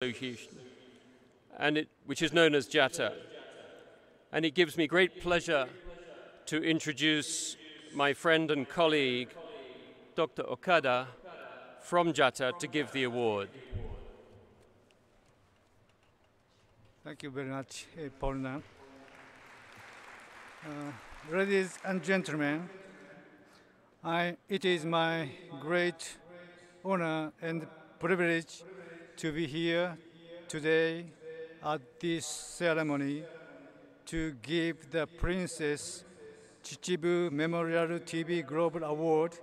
Which is known as JATA. And it gives me great pleasure to introduce my friend and colleague, Dr. Okada, from JATA to give the award. Thank you very much, Paulina. Ladies and gentlemen, it is my great honor and privilege to be here today at this ceremony to give the Princess Chichibu Memorial TB Global Award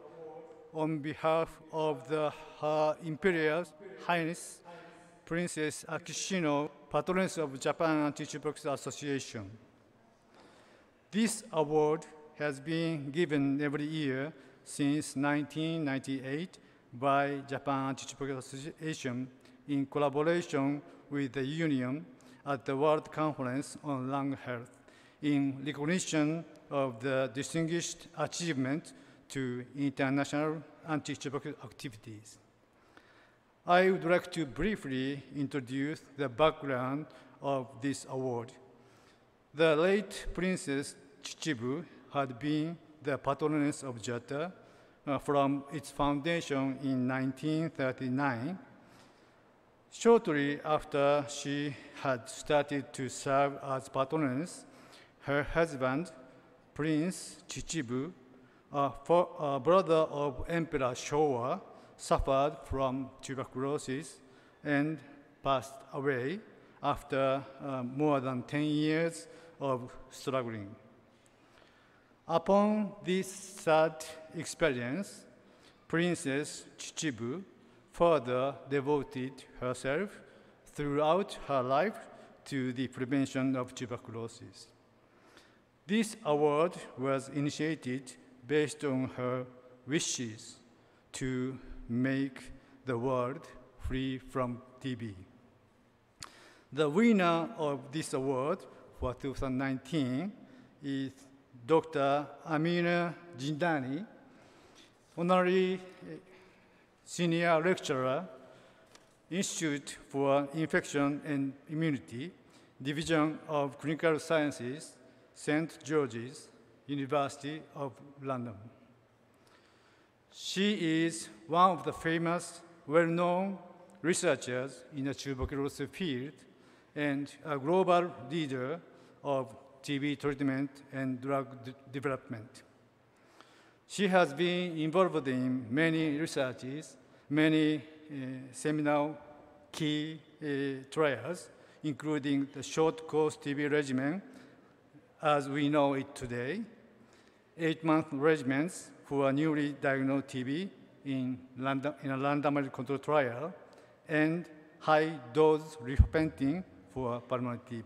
on behalf of Her Imperial Highness Princess Akishino, Patroness of Japan Anti-Tuberculosis Association. This award has been given every year since 1998 by Japan Anti-Tuberculosis Association in collaboration with the Union at the World Conference on Lung Health in recognition of the distinguished achievement to international anti-tuberculosis activities. I would like to briefly introduce the background of this award. The late Princess Chichibu had been the patroness of JATA from its foundation in 1939. Shortly after she had started to serve as patroness, her husband, Prince Chichibu, a brother of Emperor Showa, suffered from tuberculosis and passed away after more than 10 years of struggling. Upon this sad experience, Princess Chichibu further devoted herself throughout her life to the prevention of tuberculosis. This award was initiated based on her wishes to make the world free from TB. The winner of this award for 2019 is Dr. Amina Jindani, honorary senior lecturer, Institute for Infection and Immunity, Division of Clinical Sciences, St. George's, University of London. She is one of the famous, well-known researchers in the tuberculosis field and a global leader of TB treatment and drug development. She has been involved in many researches, many seminal key trials, including the short course TB regimen, as we know it today, 8-month regimens for newly diagnosed TB in a randomized control trial, and high-dose rifampicin for pulmonary TB.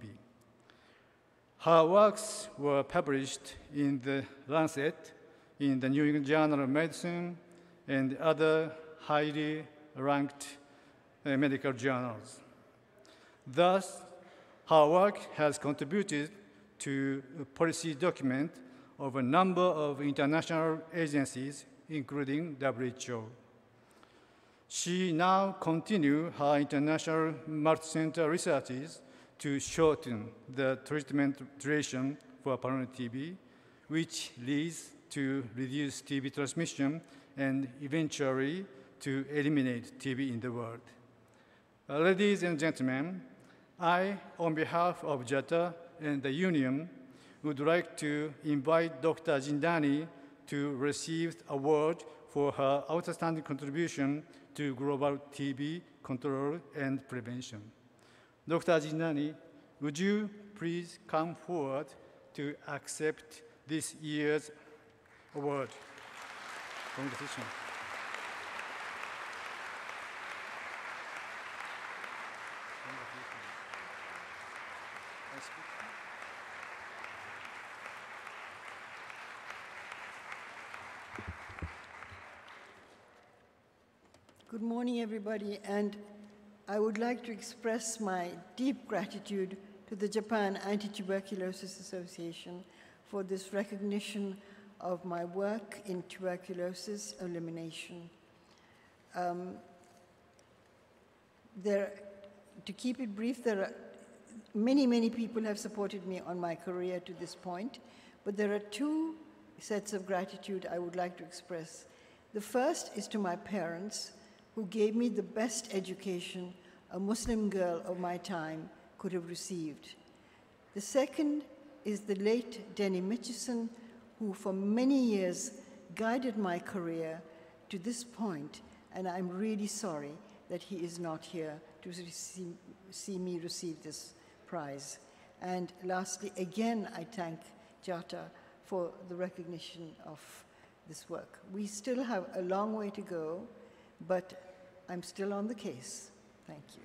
Her works were published in the Lancet, in the New England Journal of Medicine, and other highly ranked medical journals. Thus, her work has contributed to a policy document of a number of international agencies, including WHO. She now continues her international multicenter researches to shorten the treatment duration for pulmonary TB, which leads to reduce TB transmission and eventually to eliminate TB in the world. Ladies and gentlemen, I, on behalf of JATA and the Union, would like to invite Dr. Jindani to receive the award for her outstanding contribution to global TB control and prevention. Dr. Jindani, would you please come forward to accept this year's award? Congratulations. Good morning, everybody, and I would like to express my deep gratitude to the Japan Anti-Tuberculosis Association for this recognition of my work in tuberculosis elimination. There to keep it brief, there are many people have supported me on my career to this point, but there are two sets of gratitude I would like to express. The first is to my parents, who gave me the best education a Muslim girl of my time could have received. The second is the late Denny Mitchison, who for many years guided my career to this point, and I'm really sorry that he is not here to see me receive this prize. And lastly, again, I thank JATA for the recognition of this work. We still have a long way to go, but I'm still on the case. Thank you.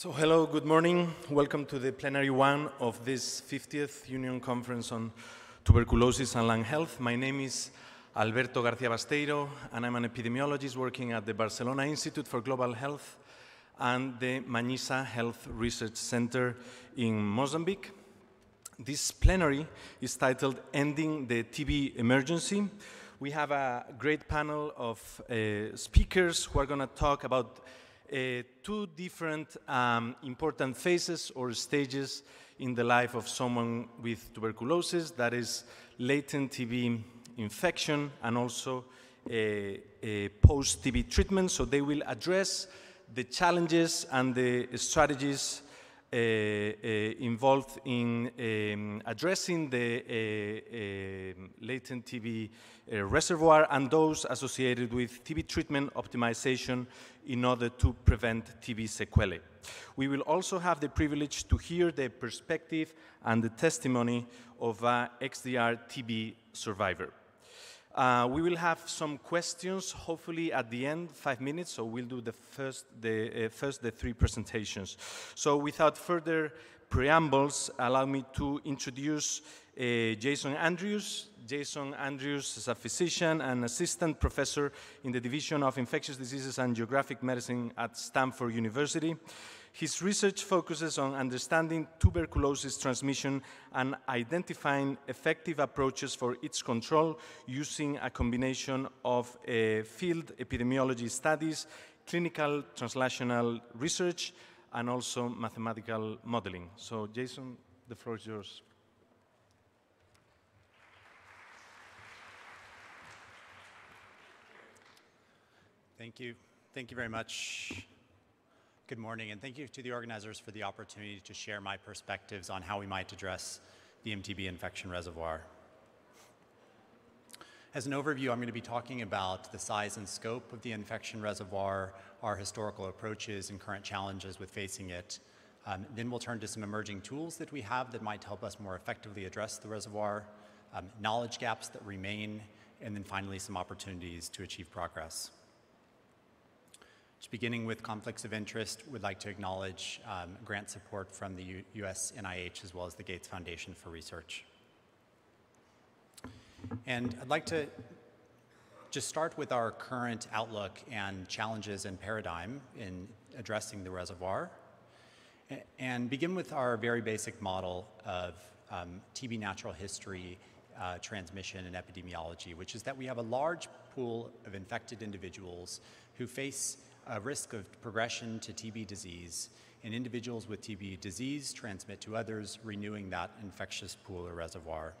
So hello, good morning. Welcome to the plenary one of this 50th Union Conference on Tuberculosis and Lung Health. My name is Alberto García Basteiro, and I'm an epidemiologist working at the Barcelona Institute for Global Health and the Manhiça Health Research Center in Mozambique. This plenary is titled Ending the TB Emergency. We have a great panel of speakers who are going to talk about two different important phases or stages in the life of someone with tuberculosis, that is latent TB infection and also a post-TB treatment. So they will address the challenges and the strategies involved in addressing the latent TB reservoir and those associated with TB treatment optimization in order to prevent TB sequelae. We will also have the privilege to hear the perspective and the testimony of an XDR-TB survivor. We will have some questions, hopefully at the end, 5 minutes, so we'll do the three presentations. So without further preambles, allow me to introduce Jason Andrews. Jason Andrews is a physician and assistant professor in the Division of Infectious Diseases and Geographic Medicine at Stanford University. His research focuses on understanding tuberculosis transmission and identifying effective approaches for its control using a combination of field epidemiology studies, clinical translational research, and also mathematical modeling. So, Jason, the floor is yours. Thank you. Thank you very much. Good morning, and thank you to the organizers for the opportunity to share my perspectives on how we might address the MTB infection reservoir. As an overview, I'm going to be talking about the size and scope of the infection reservoir, our historical approaches and current challenges with facing it. Then we'll turn to some emerging tools that we have that might help us more effectively address the reservoir, knowledge gaps that remain, and then finally some opportunities to achieve progress. Beginning with conflicts of interest, we'd like to acknowledge grant support from the U.S. NIH as well as the Gates Foundation for Research. And I'd like to just start with our current outlook and challenges and paradigm in addressing the reservoir, and begin with our very basic model of TB natural history, transmission, and epidemiology, which is that we have a large pool of infected individuals who face a risk of progression to TB disease, and individuals with TB disease transmit to others, renewing that infectious pool or reservoir.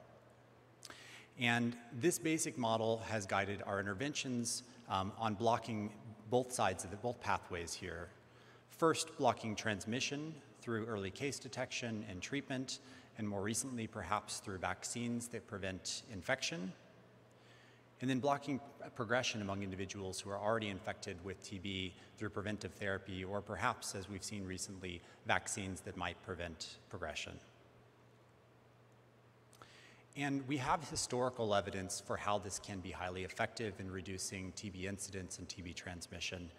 And this basic model has guided our interventions on blocking both sides of both pathways here. First, blocking transmission through early case detection and treatment, and more recently, perhaps through vaccines that prevent infection. And then blocking progression among individuals who are already infected with TB through preventive therapy, or perhaps, as we've seen recently, vaccines that might prevent progression. And we have historical evidence for how this can be highly effective in reducing TB incidence and TB transmission.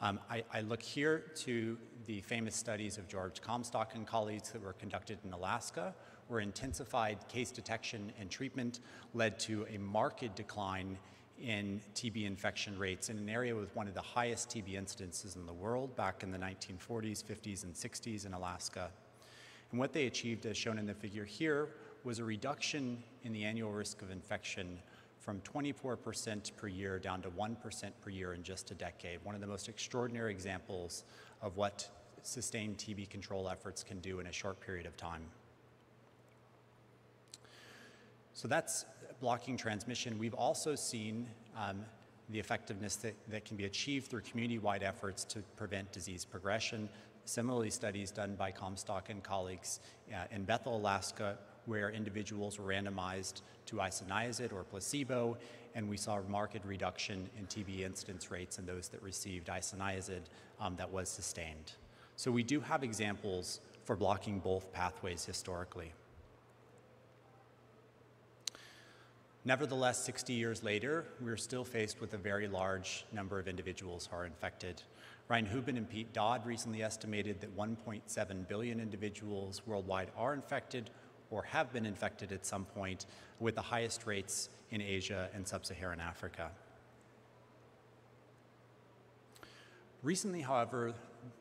I look here to the famous studies of George Comstock and colleagues that were conducted in Alaska, where intensified case detection and treatment led to a marked decline in TB infection rates in an area with one of the highest TB incidences in the world back in the 1940s, 50s, and 60s in Alaska. And what they achieved, as shown in the figure here, was a reduction in the annual risk of infection from 24% per year down to 1% per year in just a decade. One of the most extraordinary examples of what sustained TB control efforts can do in a short period of time. So that's blocking transmission. We've also seen the effectiveness that can be achieved through community-wide efforts to prevent disease progression. Similarly, studies done by Comstock and colleagues in Bethel, Alaska, where individuals were randomized to isoniazid or placebo, and we saw a marked reduction in TB incidence rates in those that received isoniazid that was sustained. So we do have examples for blocking both pathways historically. Nevertheless, 60 years later, we're still faced with a very large number of individuals who are infected. Ryan Hubin and Pete Dodd recently estimated that 1.7 billion individuals worldwide are infected or have been infected at some point, with the highest rates in Asia and sub-Saharan Africa. Recently, however,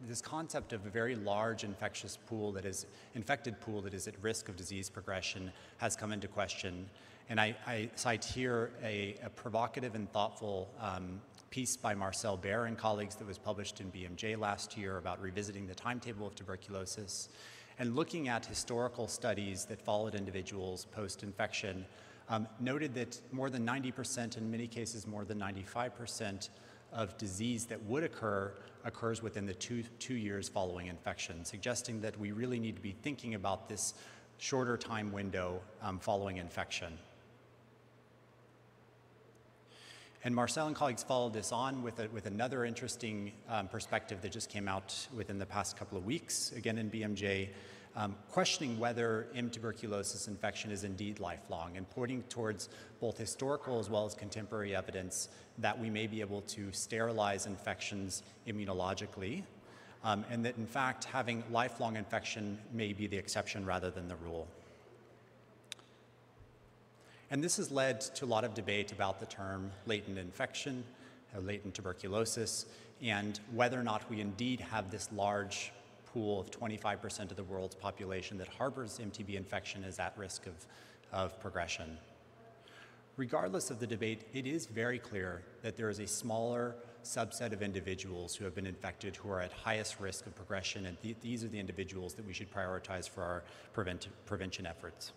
this concept of a very large infected pool that is at risk of disease progression has come into question. And I cite here a provocative and thoughtful piece by Marcel Baer and colleagues that was published in BMJ last year about revisiting the timetable of tuberculosis and looking at historical studies that followed individuals post-infection, noted that more than 90%, in many cases more than 95%, of disease that would occurs within the two years following infection, suggesting that we really need to be thinking about this shorter time window following infection. And Marcel and colleagues followed this on with another interesting perspective that just came out within the past couple of weeks, again in BMJ, questioning whether M. tuberculosis infection is indeed lifelong and pointing towards both historical as well as contemporary evidence that we may be able to sterilize infections immunologically, and that in fact having lifelong infection may be the exception rather than the rule. And this has led to a lot of debate about the term latent infection, latent tuberculosis, and whether or not we indeed have this large pool of 25% of the world's population that harbors MTB infection is at risk of progression. Regardless of the debate, it is very clear that there is a smaller subset of individuals who have been infected who are at highest risk of progression, and these are the individuals that we should prioritize for our prevention efforts.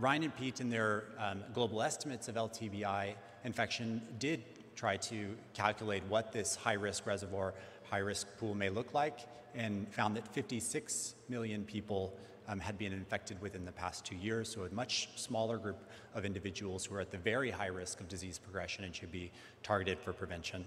Ryan and Pete, in their global estimates of LTBI infection, did try to calculate what this high-risk reservoir, high-risk pool may look like, and found that 56 million people had been infected within the past 2 years, so a much smaller group of individuals who are at the very high risk of disease progression and should be targeted for prevention.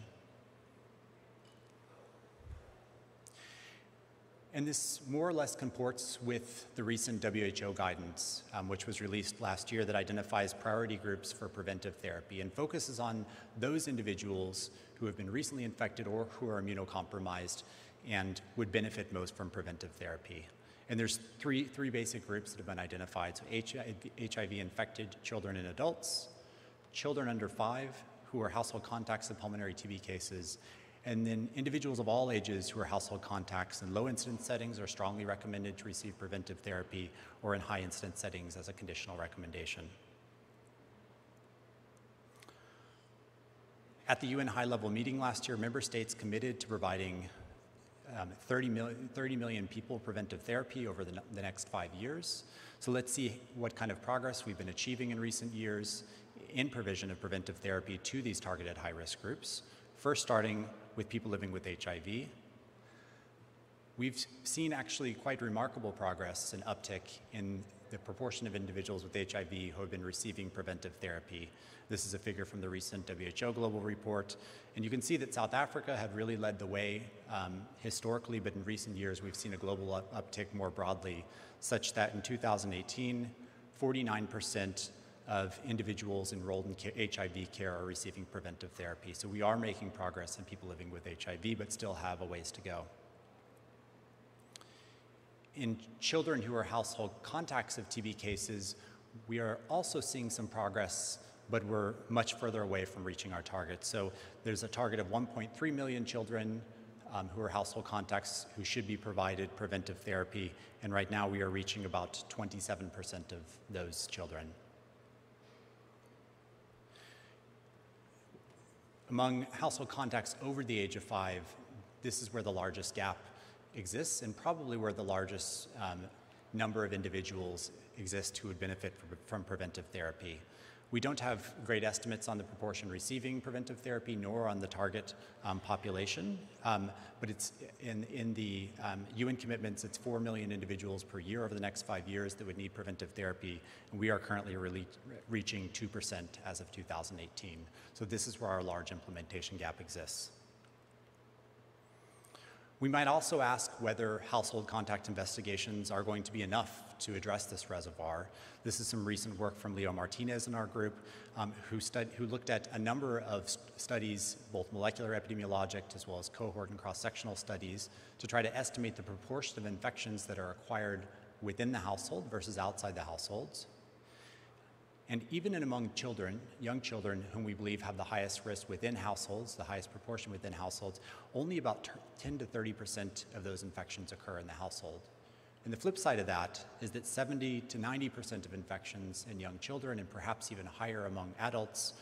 And this more or less comports with the recent WHO guidance, which was released last year, that identifies priority groups for preventive therapy and focuses on those individuals who have been recently infected or who are immunocompromised and would benefit most from preventive therapy. And there's three basic groups that have been identified. So HIV-infected children and adults, children under 5 who are household contacts of pulmonary TB cases, and then individuals of all ages who are household contacts in low incidence settings are strongly recommended to receive preventive therapy, or in high incidence settings as a conditional recommendation. At the UN high-level meeting last year, member states committed to providing 30 million people preventive therapy over the next 5 years. So let's see what kind of progress we've been achieving in recent years in provision of preventive therapy to these targeted high-risk groups. First, starting with people living with HIV. We've seen actually quite remarkable progress and uptick in the proportion of individuals with HIV who have been receiving preventive therapy. This is a figure from the recent WHO global report. And you can see that South Africa had really led the way historically, but in recent years, we've seen a global uptick more broadly, such that in 2018, 49% of individuals enrolled in HIV care are receiving preventive therapy. So we are making progress in people living with HIV, but still have a ways to go. In children who are household contacts of TB cases, we are also seeing some progress, but we're much further away from reaching our target. So there's a target of 1.3 million children who are household contacts who should be provided preventive therapy, and right now we are reaching about 27% of those children. Among household contacts over the age of 5, this is where the largest gap exists and probably where the largest number of individuals exist who would benefit from preventive therapy. We don't have great estimates on the proportion receiving preventive therapy nor on the target population, but it's in the UN commitments, it's 4 million individuals per year over the next 5 years that would need preventive therapy, and we are currently reaching 2% as of 2018. So this is where our large implementation gap exists. We might also ask whether household contact investigations are going to be enough to address this reservoir. This is some recent work from Leo Martinez in our group, who looked at a number of studies, both molecular epidemiologic as well as cohort and cross-sectional studies, to try to estimate the proportion of infections that are acquired within the household versus outside the households. And even among children, young children, whom we believe have the highest risk within households, the highest proportion within households, only about 10 to 30% of those infections occur in the household. And the flip side of that is that 70 to 90% of infections in young children, and perhaps even higher among adults,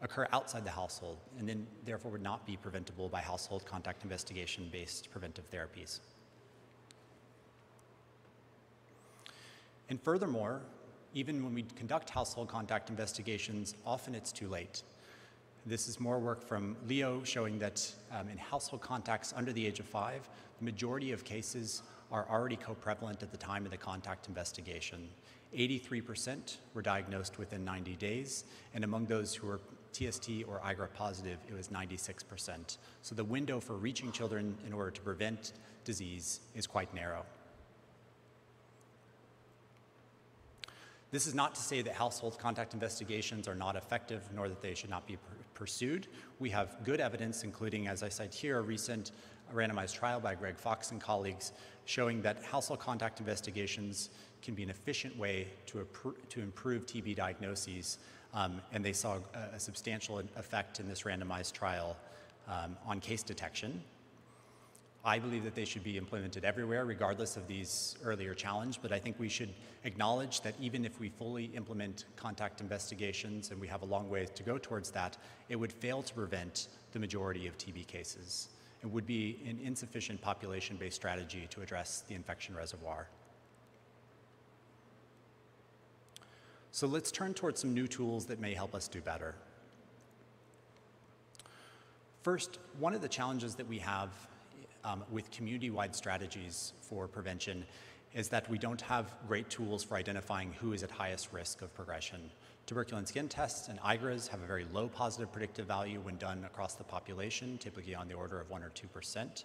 occur outside the household, and then therefore would not be preventable by household contact investigation-based preventive therapies. And furthermore, even when we conduct household contact investigations, often it's too late. This is more work from Leo showing that in household contacts under the age of 5, the majority of cases are already co-prevalent at the time of the contact investigation. 83% were diagnosed within 90 days, and among those who were TST or IGRA positive, it was 96%. So the window for reaching children in order to prevent disease is quite narrow. This is not to say that household contact investigations are not effective, nor that they should not be pursued. We have good evidence, including, as I cite here, a recent randomized trial by Greg Fox and colleagues showing that household contact investigations can be an efficient way to improve TB diagnoses, and they saw a substantial effect in this randomized trial on case detection. I believe that they should be implemented everywhere, regardless of these earlier challenges, but I think we should acknowledge that even if we fully implement contact investigations, and we have a long way to go towards that, it would fail to prevent the majority of TB cases. It would be an insufficient population-based strategy to address the infection reservoir. So let's turn towards some new tools that may help us do better. First, one of the challenges that we have with community-wide strategies for prevention is that we don't have great tools for identifying who is at highest risk of progression. Tuberculin skin tests and IGRAs have a very low positive predictive value when done across the population, typically on the order of 1 or 2%.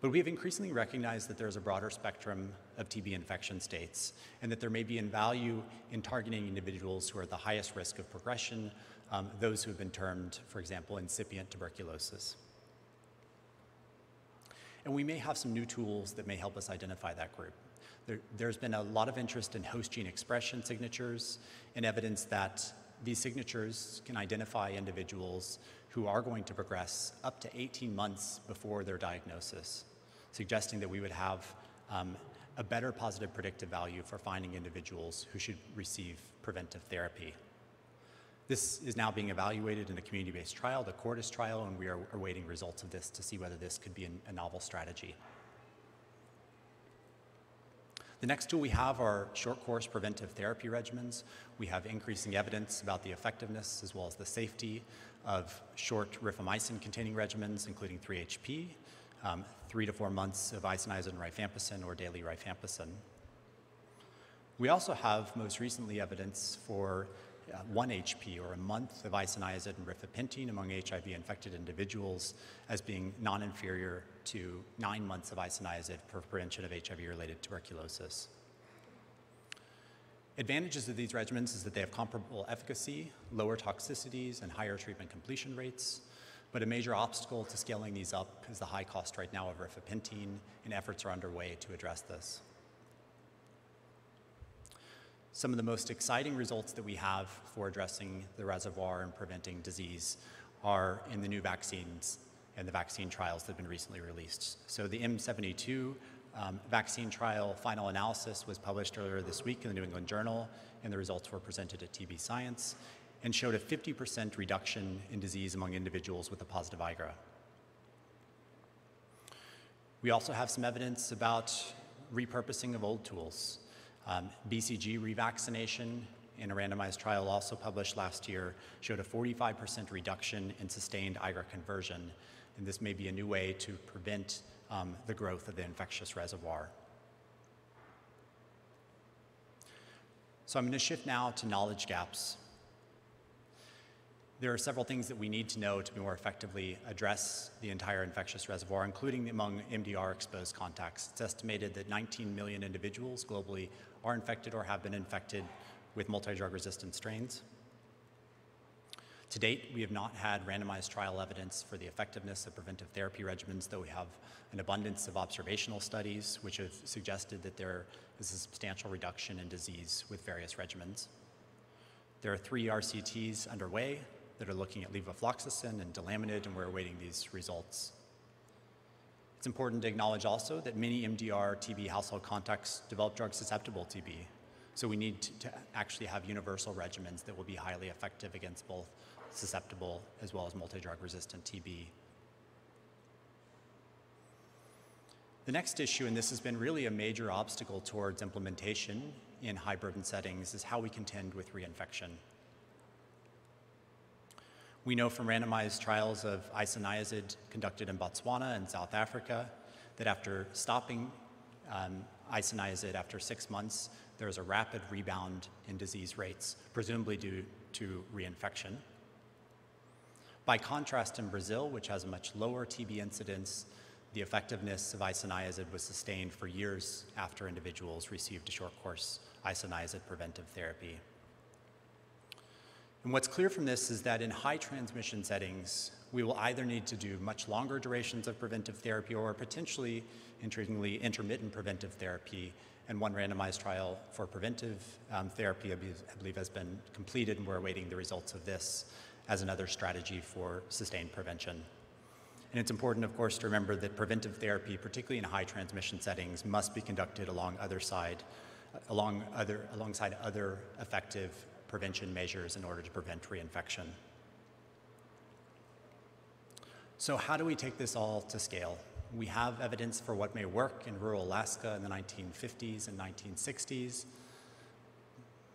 But we have increasingly recognized that there is a broader spectrum of TB infection states, and that there may be value in targeting individuals who are at the highest risk of progression, those who have been termed, for example, incipient tuberculosis. And we may have some new tools that may help us identify that group. There's been a lot of interest in host gene expression signatures and evidence that these signatures can identify individuals who are going to progress up to 18 months before their diagnosis, suggesting that we would have a better positive predictive value for finding individuals who should receive preventive therapy. This is now being evaluated in a community-based trial, the CORDIS trial, and we are awaiting results of this to see whether this could be a novel strategy. The next tool we have are short-course preventive therapy regimens. We have increasing evidence about the effectiveness as well as the safety of short rifamycin-containing regimens, including 3-HP, 3 to 4 months of isoniazid and rifampicin or daily rifampicin. We also have, most recently, evidence for 1 HP, or a month of isoniazid and rifapentine among HIV-infected individuals as being non-inferior to 9 months of isoniazid for prevention of HIV-related tuberculosis. Advantages of these regimens is that they have comparable efficacy, lower toxicities, and higher treatment completion rates. But a major obstacle to scaling these up is the high cost right now of rifapentine, and efforts are underway to address this. Some of the most exciting results that we have for addressing the reservoir and preventing disease are in the new vaccines and the vaccine trials that have been recently released. So the M72 vaccine trial final analysis was published earlier this week in the New England Journal, and the results were presented at TB Science, and showed a 50% reduction in disease among individuals with a positive IGRA. We also have some evidence about repurposing of old tools. BCG revaccination in a randomized trial also published last year showed a 45% reduction in sustained IGRA conversion, and this may be a new way to prevent the growth of the infectious reservoir. So I'm going to shift now to knowledge gaps. There are several things that we need to know to more effectively address the entire infectious reservoir, including among MDR-exposed contacts. It's estimated that 19 million individuals globally are infected or have been infected with multidrug-resistant strains. To date, we have not had randomized trial evidence for the effectiveness of preventive therapy regimens, though we have an abundance of observational studies which have suggested that there is a substantial reduction in disease with various regimens. There are 3 RCTs underway that are looking at levofloxacin and delaminid, and we're awaiting these results. It's important to acknowledge also that many MDR-TB household contacts develop drug-susceptible TB, so we need to actually have universal regimens that will be highly effective against both susceptible as well as multidrug-resistant TB. The next issue, and this has been really a major obstacle towards implementation in high-burden settings, is how we contend with reinfection. We know from randomized trials of isoniazid conducted in Botswana and South Africa that after stopping isoniazid after 6 months, there is a rapid rebound in disease rates, presumably due to reinfection. By contrast, in Brazil, which has a much lower TB incidence, the effectiveness of isoniazid was sustained for years after individuals received a short-course isoniazid preventive therapy. And what's clear from this is that in high transmission settings, we will either need to do much longer durations of preventive therapy or potentially, intriguingly, intermittent preventive therapy. And one randomized trial for preventive therapy, I believe, has been completed, and we're awaiting the results of this as another strategy for sustained prevention. And it's important, of course, to remember that preventive therapy, particularly in high transmission settings, must be conducted alongside other effective prevention measures in order to prevent reinfection. So how do we take this all to scale? We have evidence for what may work in rural Alaska in the 1950s and 1960s,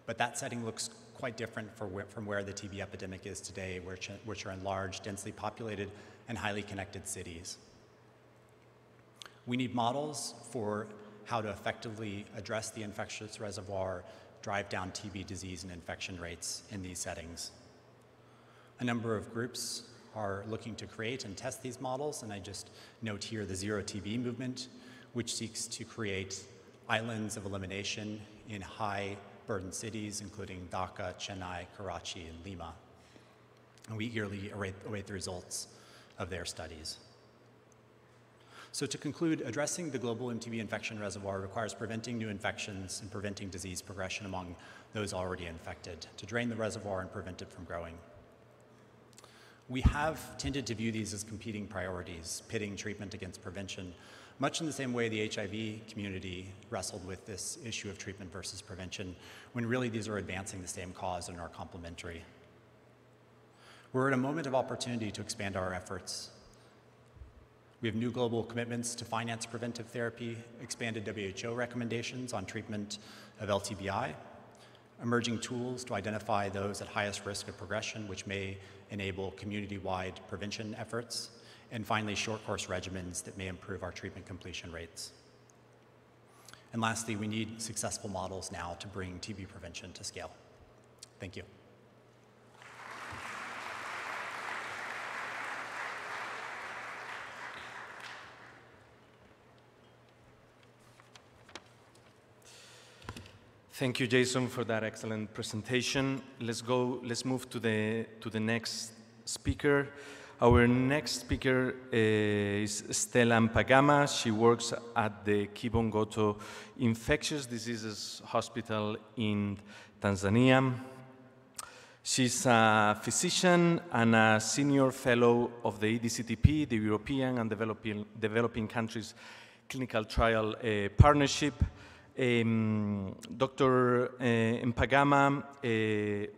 but that setting looks quite different from where the TB epidemic is today, which are in large, densely populated, and highly connected cities. We need models for how to effectively address the infectious reservoir, drive down TB disease and infection rates in these settings. A number of groups are looking to create and test these models, and I just note here the Zero TB movement, which seeks to create islands of elimination in high burden cities, including Dhaka, Chennai, Karachi, and Lima. And we eagerly await the results of their studies. So to conclude, addressing the global MTB infection reservoir requires preventing new infections and preventing disease progression among those already infected, to drain the reservoir and prevent it from growing. We have tended to view these as competing priorities, pitting treatment against prevention, much in the same way the HIV community wrestled with this issue of treatment versus prevention, when really these are advancing the same cause and are complementary. We're at a moment of opportunity to expand our efforts. We have new global commitments to finance preventive therapy, expanded WHO recommendations on treatment of LTBI, emerging tools to identify those at highest risk of progression, which may enable community-wide prevention efforts, and finally, short-course regimens that may improve our treatment completion rates. And lastly, we need successful models now to bring TB prevention to scale. Thank you. Thank you, Jason, for that excellent presentation. Let's move to the next speaker. Our next speaker is Stella Mpagama. She works at the Kibon Goto Infectious Diseases Hospital in Tanzania. She's a physician and a senior fellow of the EDCTP, the European and Developing Countries Clinical Trial Partnership. Dr. Mpagama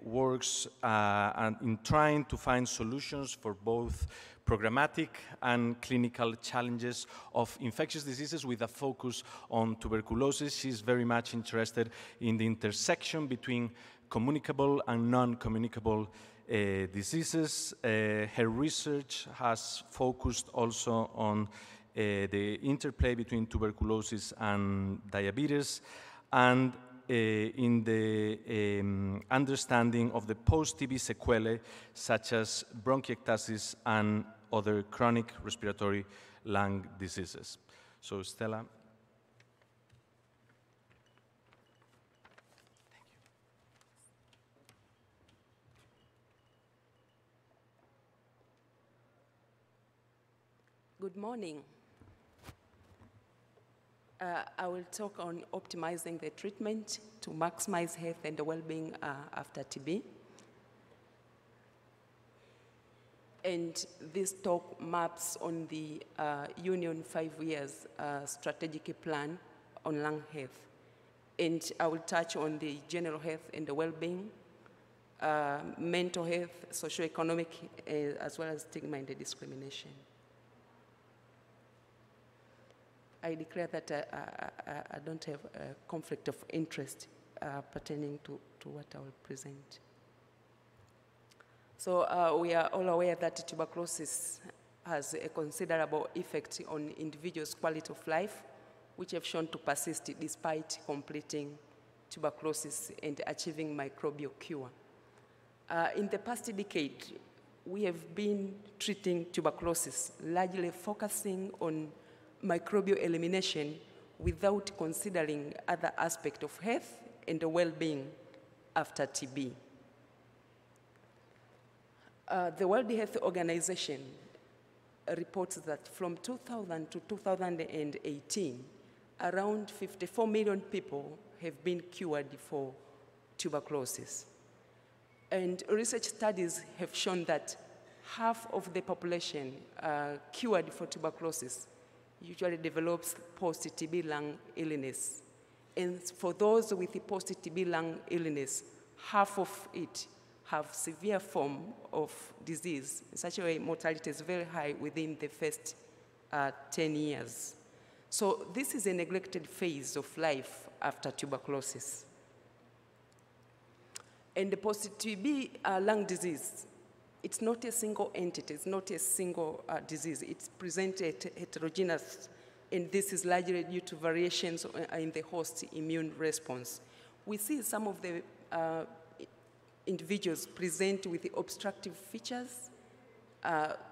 works in trying to find solutions for both programmatic and clinical challenges of infectious diseases with a focus on tuberculosis. She's very much interested in the intersection between communicable and non-communicable diseases. Her research has focused also on the interplay between tuberculosis and diabetes, and in the understanding of the post-TB sequelae, such as bronchiectasis and other chronic respiratory lung diseases. So, Stella. Good morning. I will talk on optimizing the treatment to maximize health and well-being after TB. And this talk maps on the Union 5 years strategic plan on lung health. And I will touch on the general health and the well-being, mental health, socioeconomic, as well as stigma and discrimination. I declare that I don't have a conflict of interest pertaining to what I will present. So we are all aware that tuberculosis has a considerable effect on individuals' quality of life, which have shown to persist despite completing tuberculosis and achieving microbial cure. In the past decade, we have been treating tuberculosis, largely focusing on microbial elimination without considering other aspects of health and the well-being after TB. The World Health Organization reports that from 2000 to 2018, around 54 million people have been cured for tuberculosis. And research studies have shown that half of the population cured for tuberculosis usually develops post-TB lung illness. And for those with post-TB lung illness, half of it have severe form of disease. In such a way, mortality is very high within the first 10 years. So this is a neglected phase of life after tuberculosis. And the post-TB lung disease, it's not a single entity, it's not a single disease. It's presented heterogeneous, and this is largely due to variations in the host immune response. We see some of the individuals present with the obstructive features,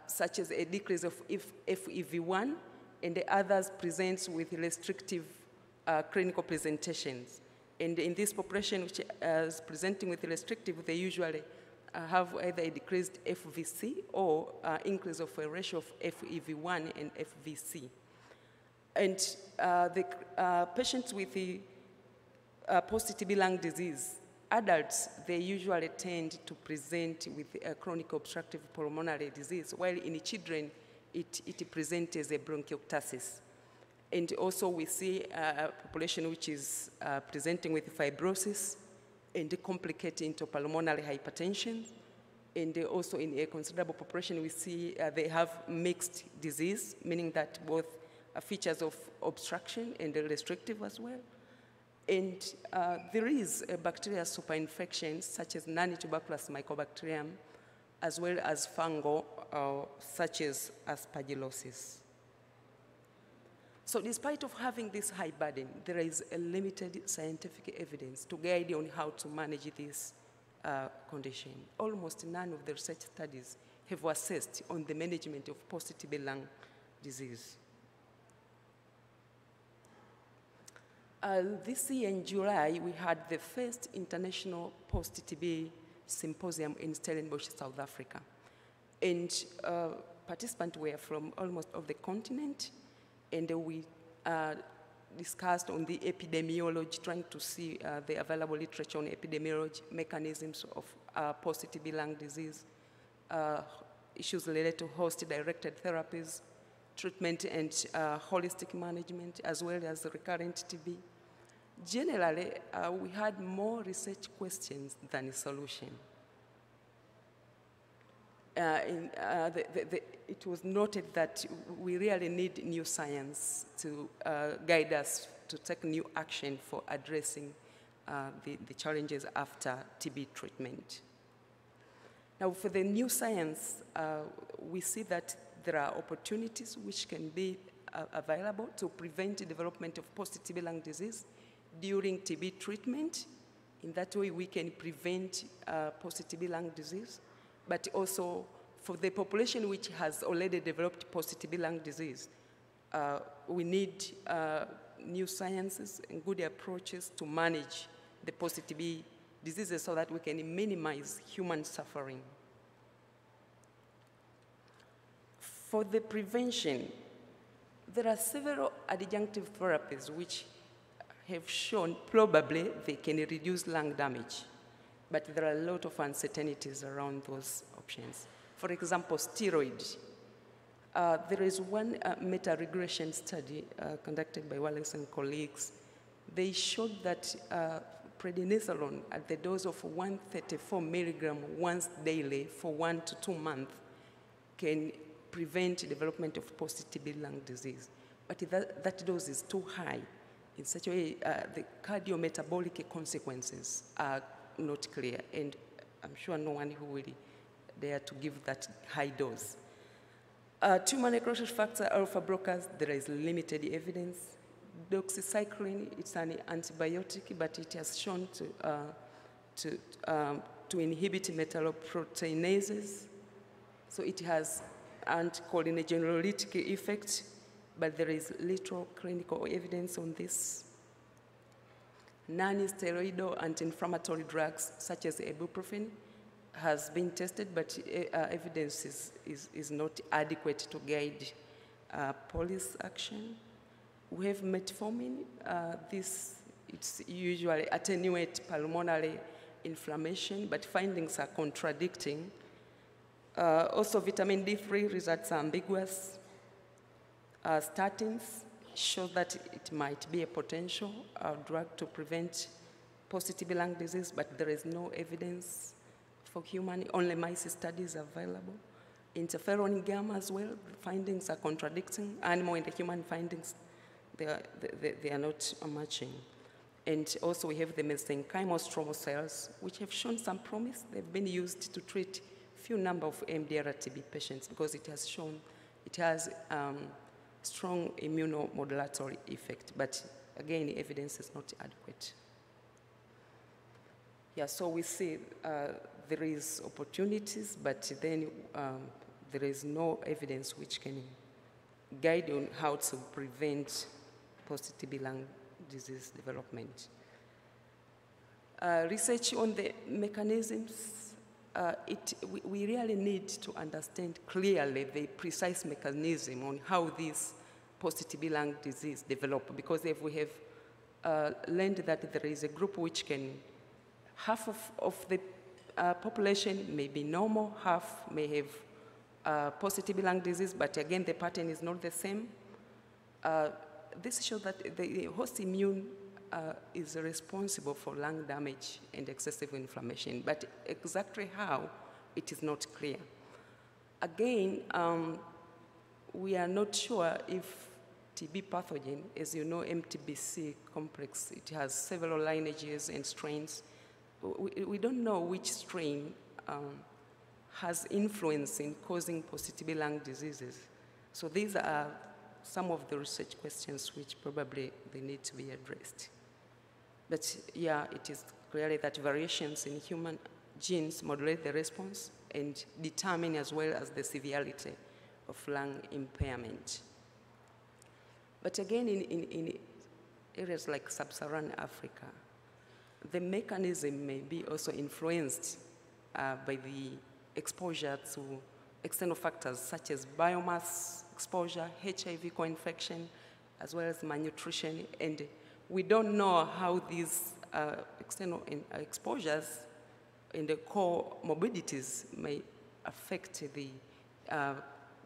such as a decrease of FEV1, and the others present with restrictive clinical presentations. And in this population which is presenting with restrictive, they usually have either a decreased FVC or increase of a ratio of FEV1 and FVC. And the patients with the post-TB lung disease, adults, they usually tend to present with a chronic obstructive pulmonary disease, while in children, it presents as a bronchiectasis. And also we see a population which is presenting with fibrosis, and complicated interpulmonary hypertension. And also in a considerable population, we see they have mixed disease, meaning that both features of obstruction and restrictive as well. And there is a bacterial superinfection, such as non-tuberculous mycobacterium, as well as fungal, such as aspergillosis. So despite of having this high burden, there is a limited scientific evidence to guide on how to manage this condition. Almost none of the research studies have assessed on the management of post-TB lung disease. This year in July, we had the first international post-TB symposium in Stellenbosch, South Africa. And participants were from almost of the continent, and we discussed on the epidemiology, trying to see the available literature on epidemiology, mechanisms of post-TB lung disease, issues related to host-directed therapies, treatment and holistic management, as well as recurrent TB. Generally, we had more research questions than solution. It was noted that we really need new science to guide us to take new action for addressing the challenges after TB treatment. Now, for the new science, we see that there are opportunities which can be available to prevent the development of post-TB lung disease during TB treatment. In that way, we can prevent post-TB lung disease, but also for the population which has already developed post-TB lung disease, we need new sciences and good approaches to manage the post-TB diseases so that we can minimize human suffering. For the prevention, there are several adjunctive therapies which have shown probably they can reduce lung damage, but there are a lot of uncertainties around those options. For example, steroid. There is one meta-regression study conducted by Wallace and colleagues. They showed that prednisolone at the dose of 134 milligrams once daily for 1 to 2 months can prevent development of post-TB lung disease. But that dose is too high. In such a way, the cardiometabolic consequences are not clear, and I'm sure no one who will dare to give that high dose. Tumor necrosis factor alpha blockers, there is limited evidence. Doxycycline, it's an antibiotic, but it has shown to inhibit metalloproteinases, so it has anticholinergic effect, but there is little clinical evidence on this. Non-steroidal anti-inflammatory drugs such as ibuprofen has been tested, but evidence is not adequate to guide police action. We have metformin. It's usually attenuate pulmonary inflammation, but findings are contradicting. Also, vitamin D3 results are ambiguous. Statins show that it might be a potential drug to prevent post-TB lung disease, but there is no evidence for human, only mice studies available. Interferon gamma as well, the findings are contradicting. Animal and the human findings, they are not matching. And also we have the mesenchymal stromal cells, which have shown some promise. They've been used to treat few number of MDR-TB patients because it has shown it has strong immunomodulatory effect, but again, evidence is not adequate. Yeah, so we see there is opportunities, but then there is no evidence which can guide on how to prevent post-TB lung disease development. Research on the mechanisms. We really need to understand clearly the precise mechanism on how this post-TB lung disease develops, because if we have learned that there is a group which can, half of the population may be normal, half may have post-TB lung disease, but again, the pattern is not the same. This shows that the host immune is responsible for lung damage and excessive inflammation, but exactly how, it is not clear. Again, we are not sure if TB pathogen, as you know, MTBC complex, it has several lineages and strains. We don't know which strain has influence in causing post-TB lung diseases. So these are some of the research questions which probably they need to be addressed. But yeah, it is clearly that variations in human genes modulate the response and determine as well as the severity of lung impairment. But again, in areas like sub-Saharan Africa, the mechanism may be also influenced by the exposure to external factors such as biomass exposure, HIV co-infection, as well as malnutrition. And we don't know how these external exposures and the comorbidities may affect the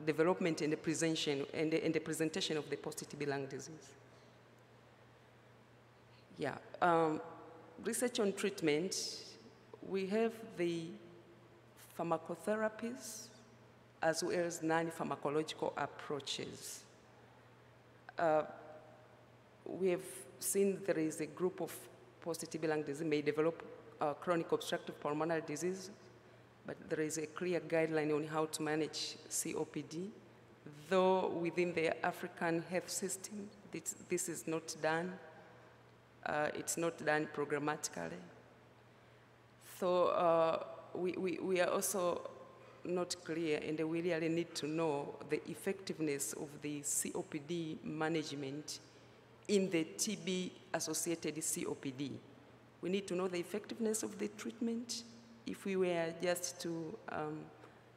development and the presentation of the post-TB lung disease. Yeah, research on treatment. We have the pharmacotherapies as well as non-pharmacological approaches. We have seen there is a group of post-TB lung disease may develop chronic obstructive pulmonary disease, but there is a clear guideline on how to manage COPD. Though within the African health system, this is not done. It's not done programmatically. So we are also not clear, and we really need to know the effectiveness of the COPD management in the TB-associated COPD. We need to know the effectiveness of the treatment. If we were just to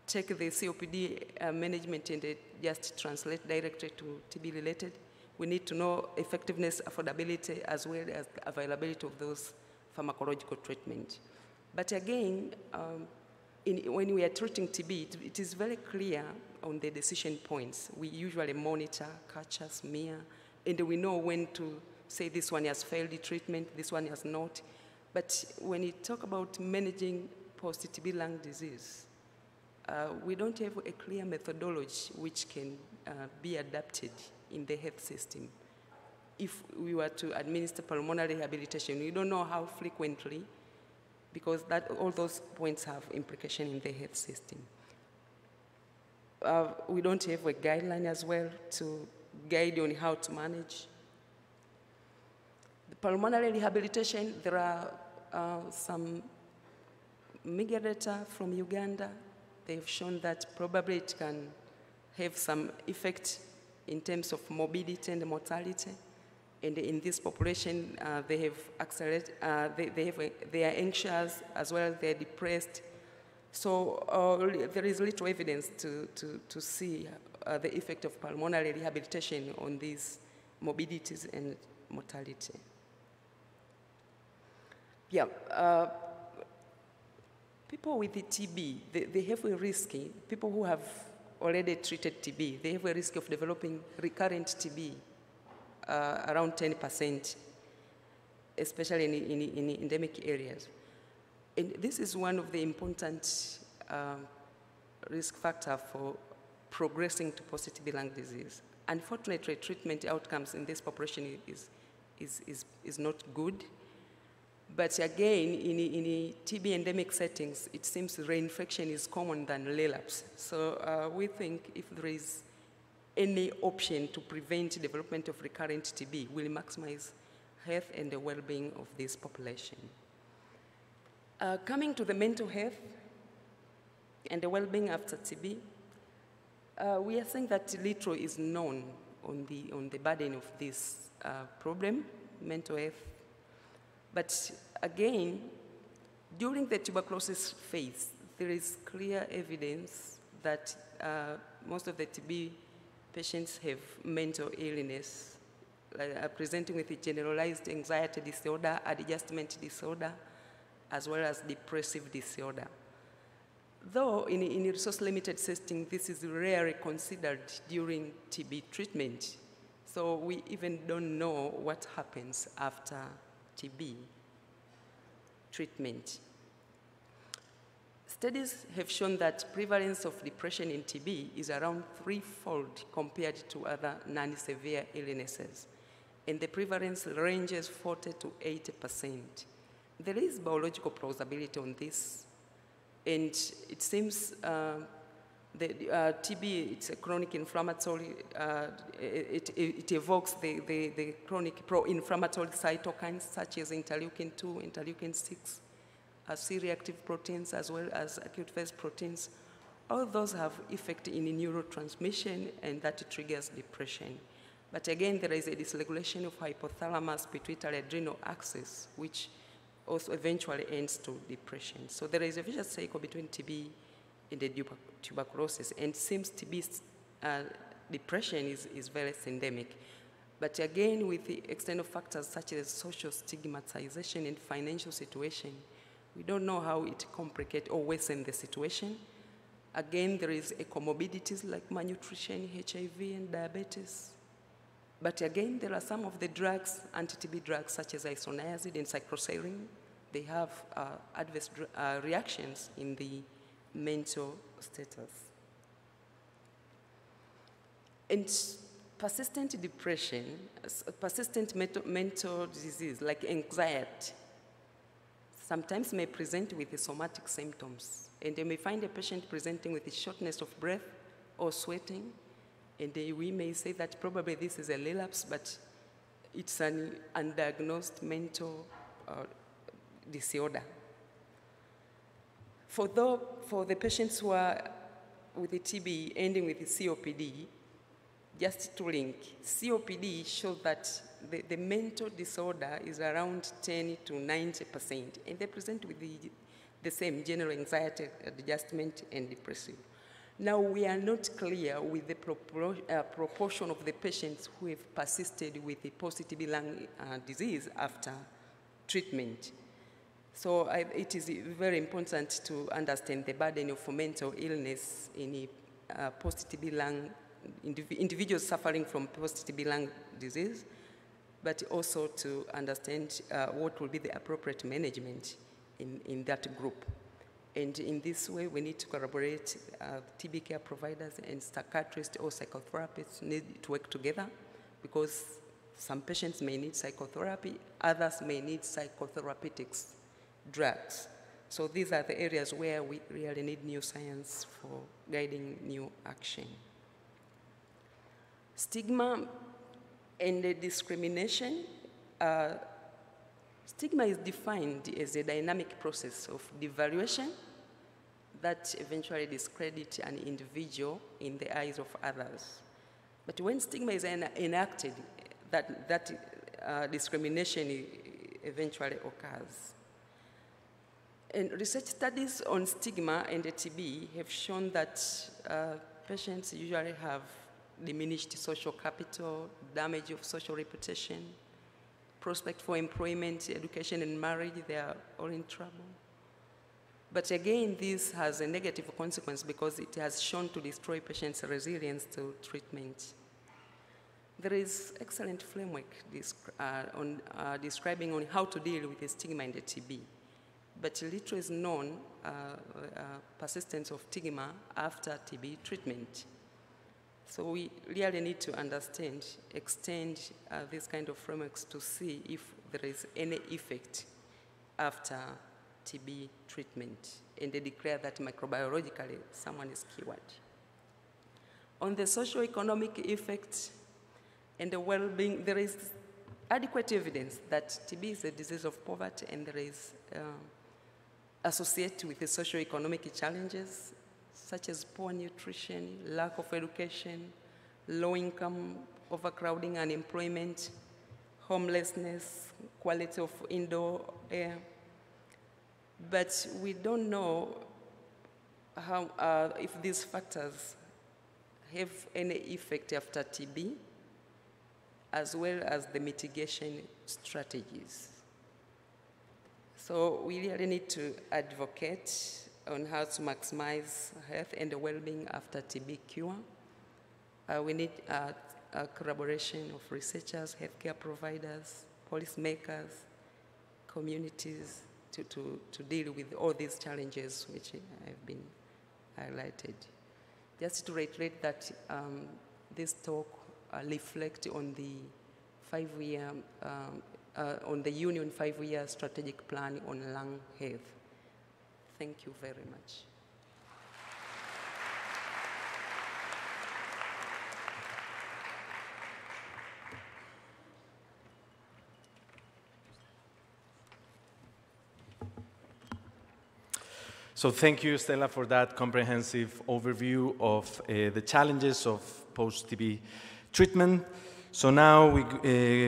take the COPD management and just translate directly to TB-related, we need to know effectiveness, affordability, as well as the availability of those pharmacological treatments. But again, when we are treating TB, it is very clear on the decision points. We usually monitor, culture, smear, and we know when to say this one has failed the treatment, this one has not. But when you talk about managing post-TB lung disease, we don't have a clear methodology which can be adapted in the health system. If we were to administer pulmonary rehabilitation, we don't know how frequently, because all those points have implication in the health system. We don't have a guideline as well to guide on how to manage. The pulmonary rehabilitation, there are some media data from Uganda. They've shown that probably it can have some effect in terms of morbidity and mortality. And in this population, they have accelerated, they are anxious as well as they are depressed. So there is little evidence to see the effect of pulmonary rehabilitation on these morbidities and mortality. Yeah, people with the TB, they have a risk. People who have already treated TB, they have a risk of developing recurrent TB. Around 10%, especially in endemic areas. And this is one of the important risk factors for progressing to post-TB lung disease. Unfortunately, treatment outcomes in this population is not good. But again, in TB endemic settings, it seems reinfection is common than relapse. So we think if there is any option to prevent development of recurrent TB will maximize health and the well-being of this population. Coming to the mental health and the well-being after TB, we are saying that little is known on the burden of this problem, mental health. But again, during the tuberculosis phase, there is clear evidence that most of the TB patients have mental illness, like presenting with a generalized anxiety disorder, adjustment disorder, as well as depressive disorder. Though in a resource-limited setting, this is rarely considered during TB treatment. So we even don't know what happens after TB treatment. Studies have shown that prevalence of depression in TB is around threefold compared to other non-severe illnesses, and the prevalence ranges 40 to 80%. There is biological plausibility on this, and it seems The TB, it's a chronic inflammatory, it evokes the chronic pro-inflammatory cytokines such as interleukin-2, interleukin-6, C-reactive proteins as well as acute phase proteins. All those have effect in neurotransmission, and that triggers depression. But again, there is a dysregulation of hypothalamus pituitary adrenal axis, which also eventually ends to depression. So there is a vicious cycle between TB and the tuberculosis, and seems TB depression is very syndemic. But again, with the external factors such as social stigmatization and financial situation, we don't know how it complicates or worsen the situation. Again, there is a comorbidities like malnutrition, HIV, and diabetes. But again, there are some of the drugs, anti-TB drugs, such as isoniazid and cycloserine. They have adverse reactions in the mental status. And persistent depression, persistent mental disease like anxiety, sometimes may present with the somatic symptoms. And they may find a patient presenting with a shortness of breath or sweating, and we may say that probably this is a relapse, but it's an undiagnosed mental disorder. For the patients who are with the TB ending with the COPD, just to link, COPD shows that the mental disorder is around 10% to 90%, and they present with the same general anxiety, adjustment, and depression. Now, we are not clear with the proportion of the patients who have persisted with the post-TB lung disease after treatment. So it is very important to understand the burden of mental illness in post-TB lung, individuals suffering from post-TB lung disease, but also to understand what will be the appropriate management in that group. And in this way, we need to collaborate. TB care providers and psychiatrists or psychotherapists need to work together, because some patients may need psychotherapy, others may need psychotherapeutics drugs. So these are the areas where we really need new science for guiding new action. Stigma and discrimination. Stigma is defined as a dynamic process of devaluation that eventually discredits an individual in the eyes of others. But when stigma is enacted, that discrimination eventually occurs. And research studies on stigma and TB have shown that patients usually have diminished social capital, damage of social reputation, prospect for employment, education, and marriage. They are all in trouble. But again, this has a negative consequence because it has shown to destroy patients' resilience to treatment. There is excellent framework describing on how to deal with the stigma and the TB. But little is known persistence of stigma after TB treatment. So we really need to understand, extend this kind of frameworks to see if there is any effect after TB treatment, and they declare that microbiologically someone is cured. On the socioeconomic effect and the well-being, there is adequate evidence that TB is a disease of poverty, and there is associated with the socioeconomic challenges, such as poor nutrition, lack of education, low income, overcrowding, unemployment, homelessness, quality of indoor air. But we don't know how, if these factors have any effect after TB, as well as the mitigation strategies. So we really need to advocate on how to maximize health and the well-being after TB cure. We need a collaboration of researchers, healthcare providers, policymakers, communities to deal with all these challenges which have been highlighted. Just to reiterate that this talk reflects on the Union 5-year strategic plan on lung health. Thank you very much. So thank you, Stella, for that comprehensive overview of the challenges of post-TB treatment. So now we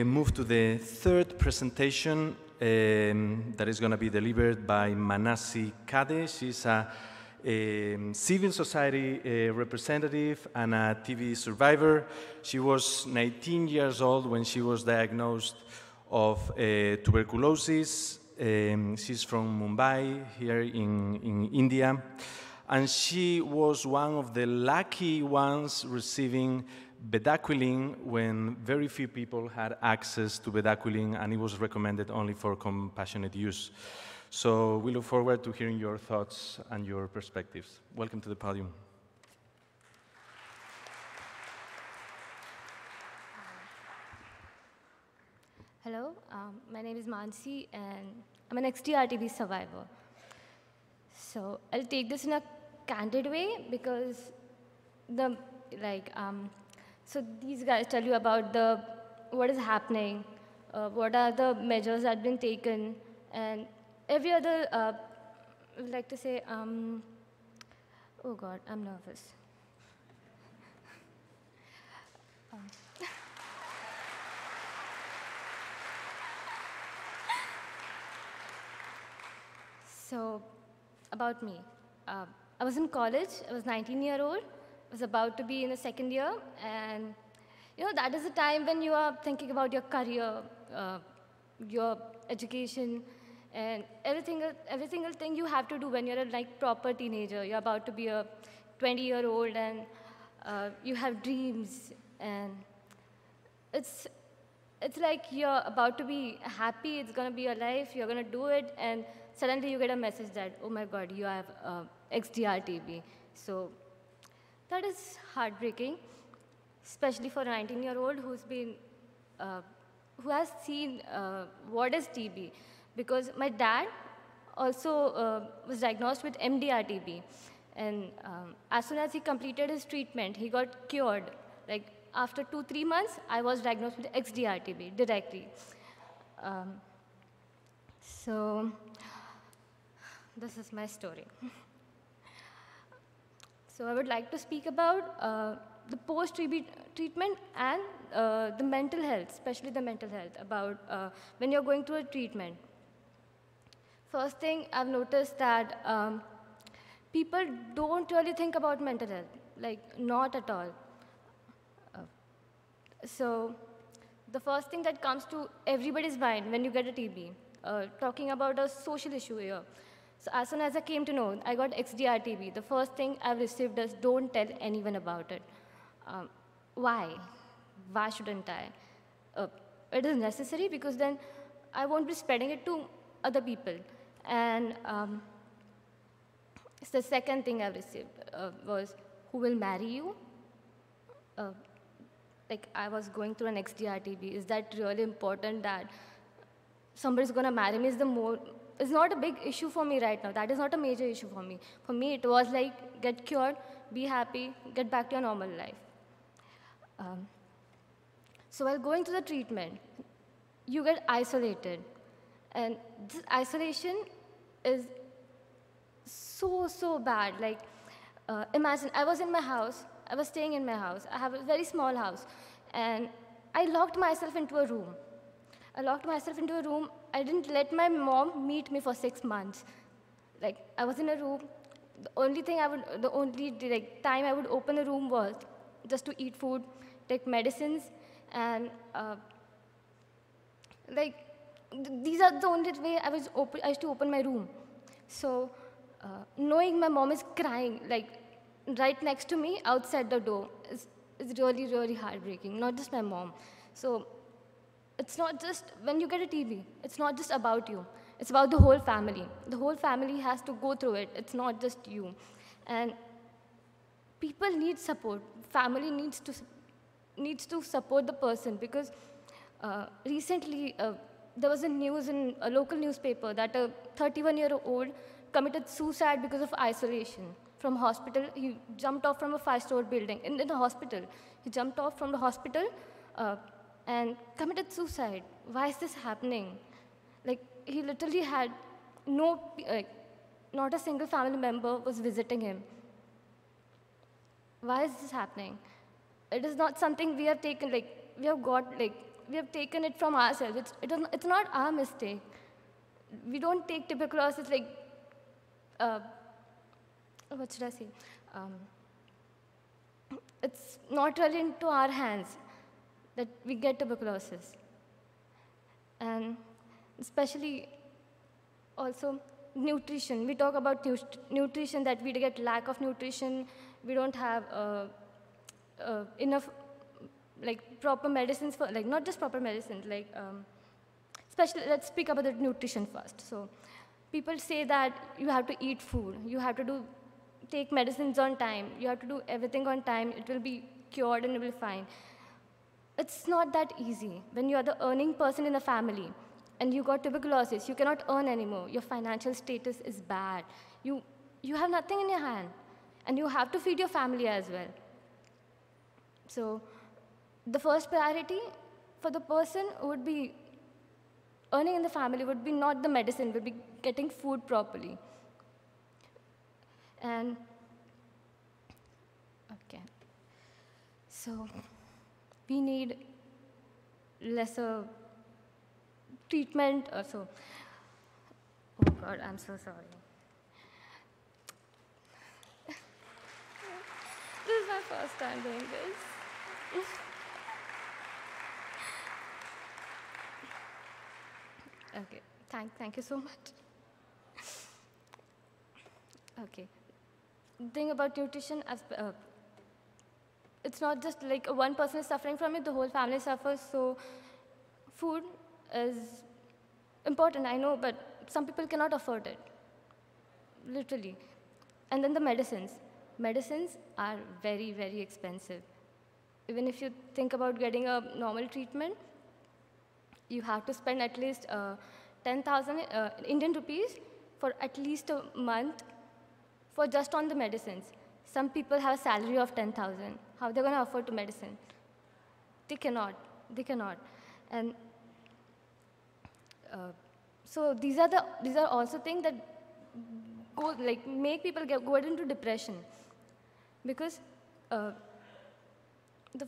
move to the third presentation that is going to be delivered by Manasi Kade. She's a civil society representative and a TB survivor. She was 19 years old when she was diagnosed of tuberculosis. She's from Mumbai, here in India. And she was one of the lucky ones receiving bedaquiline when very few people had access to bedaquiline, and it was recommended only for compassionate use. So we look forward to hearing your thoughts and your perspectives. Welcome to the podium. Hello, my name is Mansi, and I'm an XDR-TB survivor. So I'll take this in a candid way because the so these guys tell you about what is happening, what are the measures that have been taken, and every other, I would like to say, oh God, I'm nervous. So about me, I was in college, I was 19-year-old. Was about to be in the second year, and you know that is the time when you are thinking about your career, your education, and every single thing you have to do when you're a proper teenager. You're about to be a 20-year-old, and you have dreams, and it's like you're about to be happy. It's gonna be your life. You're gonna do it, and suddenly you get a message that, oh my God, you have XDR-TB. So that is heartbreaking, especially for a 19-year-old who has seen what is TB, because my dad also was diagnosed with MDR-TB, and as soon as he completed his treatment, he got cured. Like after 2-3 months, I was diagnosed with XDR-TB directly. So this is my story. So I would like to speak about the post-TB treatment and the mental health, especially the mental health, about when you're going through a treatment. First thing, I've noticed that people don't really think about mental health, not at all. So the first thing that comes to everybody's mind when you get a TB, talking about a social issue here. So as soon as I came to know, I got XDR-TB. The first thing I've received is, don't tell anyone about it. Why? Why shouldn't I? It is necessary because then I won't be spreading it to other people. And it's the second thing I've received was, who will marry you? I was going through an XDR-TB. Is that really important that somebody's gonna marry me? It's not a big issue for me right now. That is not a major issue for me. For me, it was get cured, be happy, get back to your normal life. So while going through the treatment, you get isolated. And this isolation is so, so bad. Imagine, I was in my house. I was staying in my house. I have a very small house. And I locked myself into a room. I didn't let my mom meet me for 6 months. I was in a room. The only time I would open the room was just to eat food, take medicines, and these are the only way I used to open my room. So knowing my mom is crying, right next to me, outside the door, is really, really heartbreaking. Not just my mom. So it's not just, when you get a TB, it's not just about you. It's about the whole family. The whole family has to go through it. It's not just you. And people need support. Family needs to support the person because recently there was a news in a local newspaper that a 31-year-old committed suicide because of isolation from hospital. He jumped off from a 5-story building in the hospital. He jumped off from the hospital and committed suicide. Why is this happening? He literally had no, not a single family member was visiting him. Why is this happening? It is not something we have taken, we have taken it from ourselves. It's not our mistake. We don't take tuberculosis like, what should I say? It's not really into our hands that we get tuberculosis. And especially also nutrition. We talk about nutrition, that we get lack of nutrition. We don't have enough, proper medicines for, not just proper medicine, especially, let's speak about the nutrition first. So people say that you have to eat food, you have to take medicines on time, you have to do everything on time, it will be cured and it will be fine. It's not that easy. When you are the earning person in the family and you got tuberculosis, you cannot earn anymore. Your financial status is bad. You have nothing in your hand, and you have to feed your family as well. So the first priority for the person would be earning in the family would be not the medicine, would be getting food properly. And, okay. So we need lesser treatment or so. Oh God, I'm so sorry. This is my first time doing this. Okay, thank you so much. Okay, the thing about nutrition, it's not just one person is suffering from it, the whole family suffers, so food is important, I know, but some people cannot afford it, literally. And then the medicines. Medicines are very, very expensive. Even if you think about getting a normal treatment, you have to spend at least 10,000 Indian rupees for at least a month for just on the medicines. Some people have a salary of 10,000. How are they going to afford to medicine? They cannot. They cannot. And so these are also things that go, make people go into depression, because the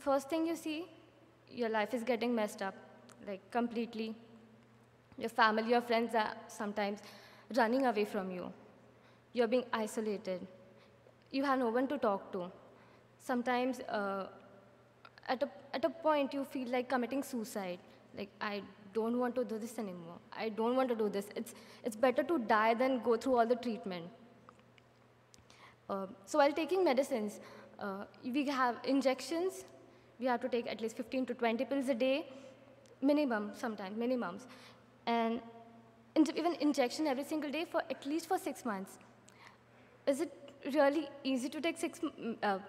first thing you see, your life is getting messed up, completely. Your family, your friends are sometimes running away from you. You're being isolated. You have no one to talk to. Sometimes at a point you feel like committing suicide. I don't want to do this anymore. I don't want to do this. It's better to die than go through all the treatment. So while taking medicines, we have injections. We have to take at least 15 to 20 pills a day, minimum sometimes, minimums. And even injection every single day for at least for 6 months. Is it really easy to take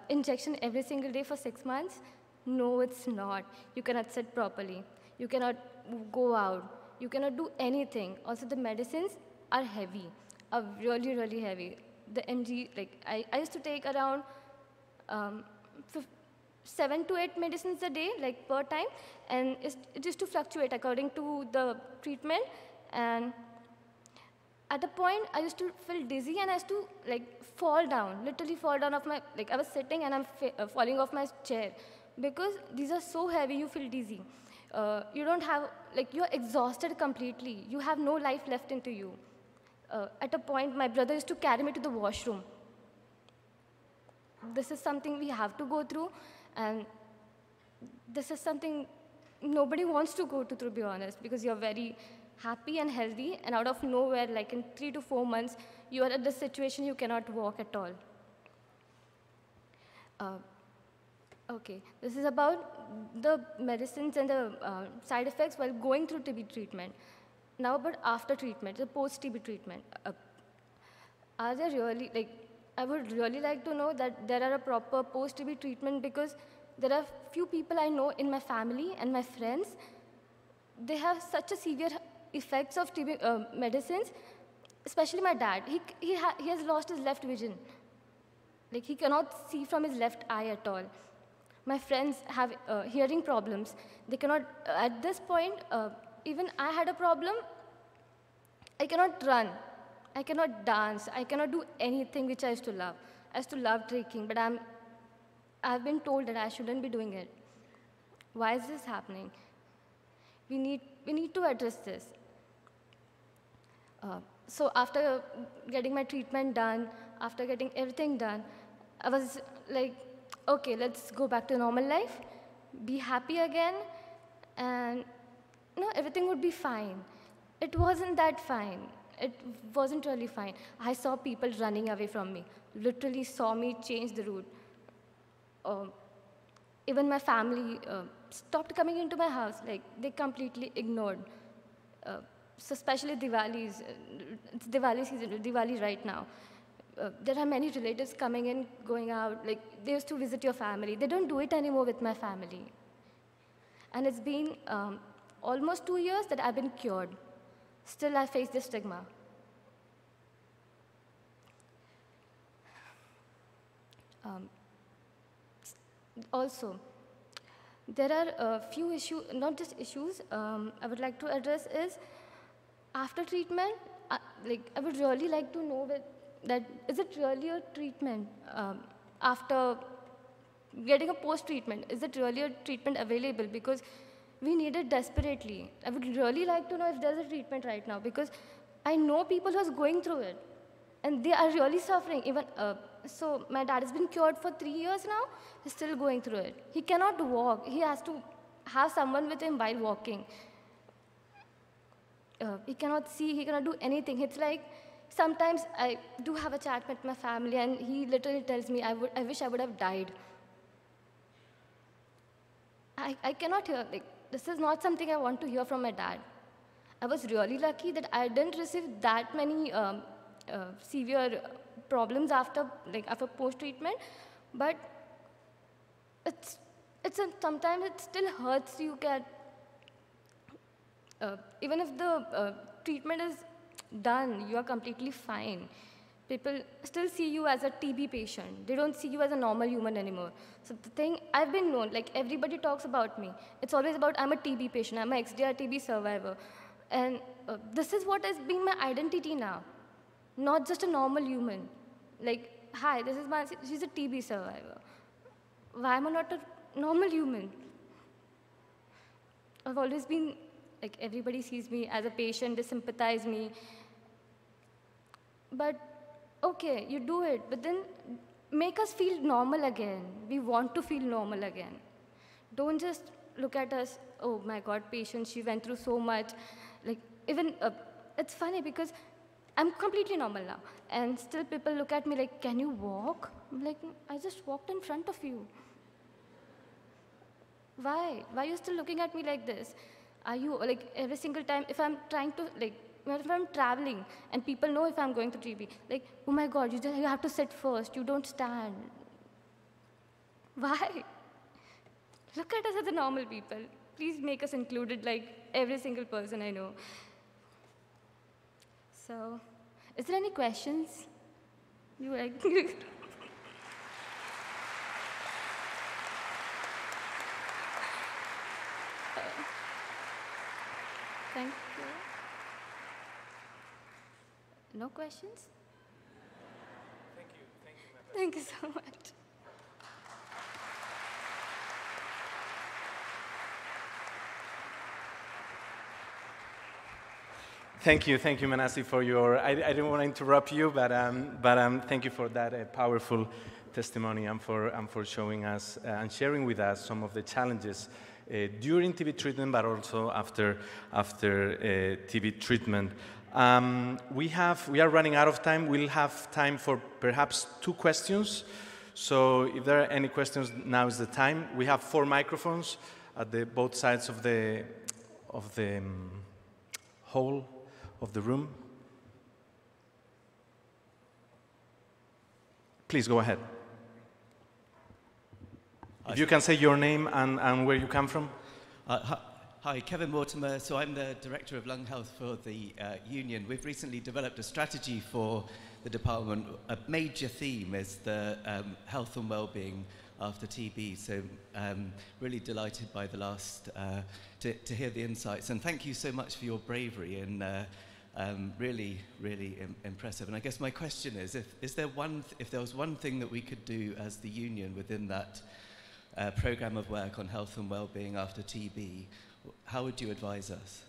injection every single day for 6 months? No, it's not. You cannot sit properly. You cannot go out. You cannot do anything. Also, the medicines are heavy, are really, really heavy. The MG, I used to take around 7 to 8 medicines a day, per time, and it used to fluctuate according to the treatment. And at a point, I used to feel dizzy, and I used to fall down, literally fall down off my, I was sitting and I'm falling off my chair, because these are so heavy, you feel dizzy. You don't have, you're exhausted completely. You have no life left into you. At a point, my brother used to carry me to the washroom. This is something we have to go through, and this is something nobody wants to go through, to be honest, because you're very happy and healthy, and out of nowhere, in 3 to 4 months, you are at this situation, you cannot walk at all. Okay, this is about the medicines and the side effects while going through TB treatment. Now, but after treatment, the post-TB treatment. Are there really, I would really like to know that there are a proper post-TB treatment, because there are few people I know in my family and my friends, they have such a severe effects of TB medicines, especially my dad. He has lost his left vision. He cannot see from his left eye at all. My friends have hearing problems. They cannot, at this point, even I had a problem. I cannot run. I cannot dance. I cannot do anything which I used to love. I used to love trekking, but I've been told that I shouldn't be doing it. Why is this happening? We need to address this. So after getting my treatment done, after getting everything done, I was like, okay, let's go back to normal life, be happy again, and no, everything would be fine. It wasn't that fine. It wasn't really fine. I saw people running away from me, literally saw me change the route. Even my family stopped coming into my house. Like, they completely ignored. So especially Diwali's, it's Diwali season, Diwali right now. There are many relatives coming in, going out. Like, they used to visit your family. They don't do it anymore with my family. And it's been almost 2 years that I've been cured. Still, I face this stigma. Also, there are a few issues, not just issues, I would like to address is, after treatment, I would really like to know that is it really a treatment? After getting a post-treatment, is it really a treatment available? Because we need it desperately. I would really like to know if there's a treatment right now, because I know people who are going through it, and they are really suffering. Even so, my dad has been cured for 3 years now. He's still going through it. He cannot walk. He has to have someone with him while walking. He cannot see. He cannot do anything. It's like, sometimes I do have a chat with my family, and he literally tells me, I wish I would have died. I cannot hear. Like, this is not something I want to hear from my dad. I was really lucky that I didn't receive that many severe problems after post-treatment, but sometimes it still hurts. You can, even if the treatment is done, you are completely fine. People still see you as a TB patient. They don't see you as a normal human anymore. So the thing, I've been known, like, everybody talks about me. It's always about, I'm a TB patient, I'm an XDR-TB survivor. And this is what has been my identity now. Not just a normal human. Like, hi, this is Manasi, she's a TB survivor. Why am I not a normal human? I've always been, like, everybody sees me as a patient, they sympathize me. But okay, you do it, but then make us feel normal again. We want to feel normal again. Don't just look at us, oh my God, patient, she went through so much. Like, even, it's funny because I'm completely normal now, and still people look at me like, can you walk? I'm like, I just walked in front of you. Why? Why are you still looking at me like this? Are you, like, every single time, if I'm trying to, like, if I'm traveling and people know if I'm going to TB, like, oh my God, you have to sit first, you don't stand. Why? Look at us as the normal people. Please make us included like every single person I know. So, is there any questions? You like? Thank you. No questions? Thank you, my friend. Thank you so much. Thank you, Manasi, for your. I didn't want to interrupt you, but thank you for that powerful testimony and for showing us and sharing with us some of the challenges during TB treatment, but also after TB treatment. We are running out of time. We'll have time for perhaps 2 questions. So if there are any questions, now is the time. We have 4 microphones at both sides of the hall of the room. Please go ahead. If you can say your name and where you come from. Hi, Kevin Mortimer. So I'm the Director of Lung Health for the Union. We've recently developed a strategy for the department. A major theme is the health and well-being after TB. So really delighted by the last, to hear the insights. And thank you so much for your bravery in Really, really impressive. And I guess my question is, if there was one thing that we could do as the union within that program of work on health and well-being after TB, how would you advise us?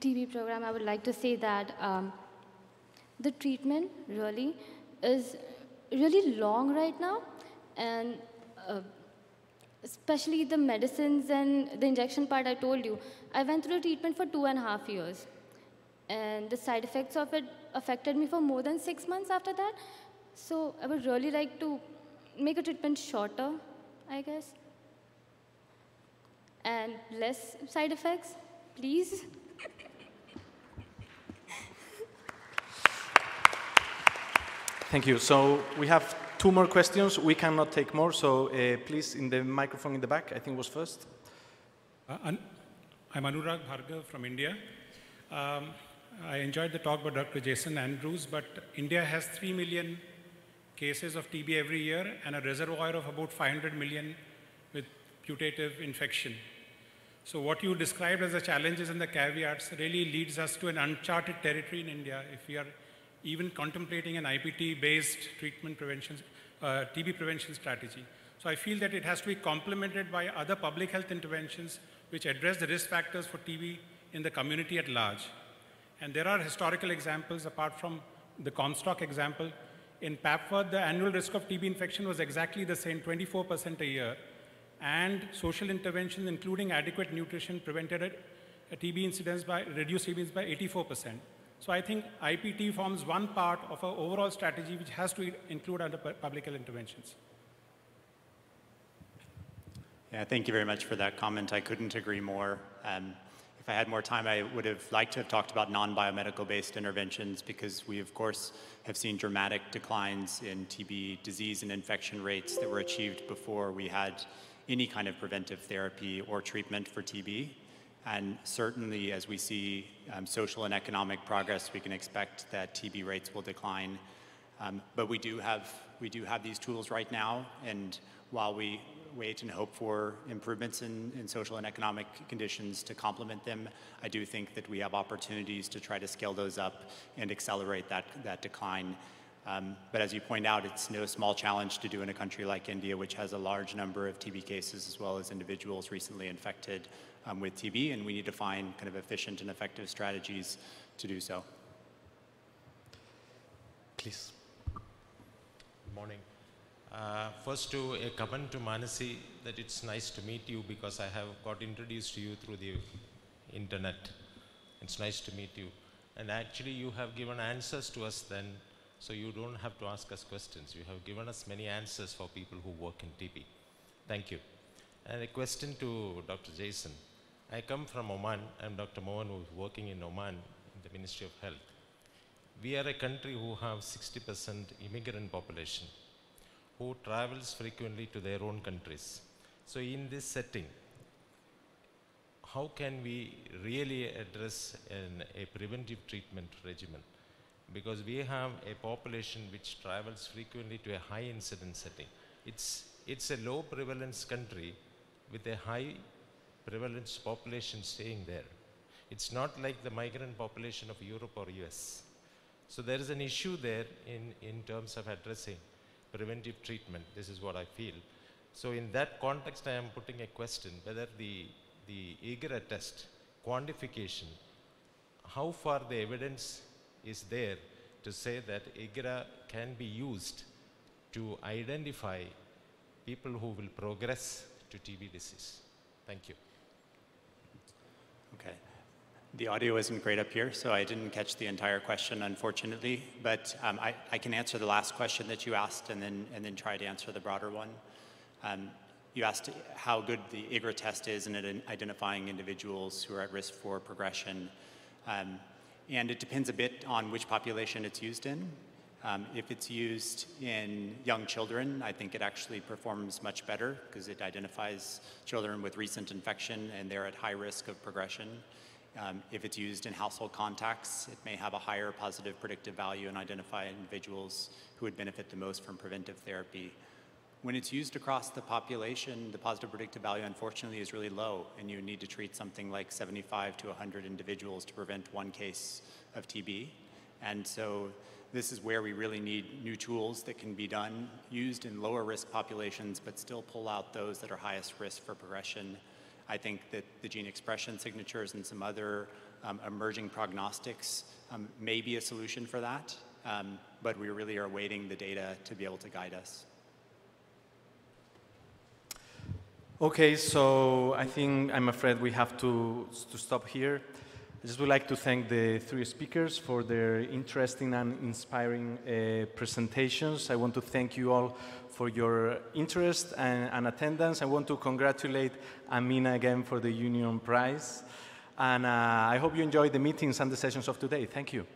TB program, I would like to say that the treatment really is really long right now, and especially the medicines and the injection part I told you. I went through a treatment for 2.5 years, and the side effects of it affected me for more than 6 months after that. So I would really like to make a treatment shorter, I guess, and less side effects, please. Thank you. So we have 2 more questions. We cannot take more, so please, in the microphone in the back, I think was first. I'm Anurag Bhargav from India. I enjoyed the talk by Dr. Jason Andrews, but India has 3 million cases of TB every year and a reservoir of about 500 million with putative infection. So what you described as the challenges and the caveats really leads us to an uncharted territory in India if we are even contemplating an IPT-based treatment prevention, TB prevention strategy. So I feel that it has to be complemented by other public health interventions which address the risk factors for TB in the community at large. And there are historical examples apart from the Comstock example. In Papworth, the annual risk of TB infection was exactly the same, 24% a year. And social interventions, including adequate nutrition, prevented a TB incidence by, reduced TB incidence by 84%. So I think IPT forms one part of our overall strategy which has to include other public health interventions. Yeah, thank you very much for that comment. I couldn't agree more. If I had more time, I would have liked to have talked about non-biomedical-based interventions, because we, of course, have seen dramatic declines in TB disease and infection rates that were achieved before we had any kind of preventive therapy or treatment for TB. And certainly, as we see social and economic progress, we can expect that TB rates will decline. But we do have these tools right now, and while we wait and hope for improvements in social and economic conditions to complement them, I do think that we have opportunities to try to scale those up and accelerate that decline. But as you point out, it's no small challenge to do in a country like India, which has a large number of TB cases as well as individuals recently infected with TB, and we need to find kind of efficient and effective strategies to do so. Please. Good morning. First, to comment to Manasi that it's nice to meet you, because I have got introduced to you through the internet. It's nice to meet you. And actually, you have given answers to us then. So you don't have to ask us questions. You have given us many answers for people who work in TB. Thank you. And a question to Dr. Jason. I come from Oman. I'm Dr. Mohan, who is working in Oman in the Ministry of Health. We are a country who have 60% immigrant population who travels frequently to their own countries. So in this setting, how can we really address a preventive treatment regimen? Because we have a population which travels frequently to a high incidence setting. It's a low prevalence country with a high prevalence population staying there. It's not like the migrant population of Europe or US. So there is an issue there in terms of addressing preventive treatment. This is what I feel. So in that context, I am putting a question whether the IGRA test quantification, how far the evidence is there to say that IGRA can be used to identify people who will progress to TB disease. Thank you. Okay. The audio isn't great up here, so I didn't catch the entire question, unfortunately. But I can answer the last question that you asked and then try to answer the broader one. You asked how good the IGRA test is in identifying individuals who are at risk for progression. And it depends a bit on which population it's used in. If it's used in young children, I think it actually performs much better because it identifies children with recent infection and they're at high risk of progression. If it's used in household contacts, it may have a higher positive predictive value and identify individuals who would benefit the most from preventive therapy. When it's used across the population, the positive predictive value, unfortunately, is really low, and you need to treat something like 75 to 100 individuals to prevent one case of TB. And so this is where we really need new tools that can be done, used in lower risk populations, but still pull out those that are highest risk for progression. I think that the gene expression signatures and some other emerging prognostics may be a solution for that, but we really are awaiting the data to be able to guide us. Okay, so I think I'm afraid we have to stop here. I just would like to thank the three speakers for their interesting and inspiring presentations. I want to thank you all for your interest and attendance. I want to congratulate Amina again for the Union Prize. And I hope you enjoyed the meetings and the sessions of today. Thank you.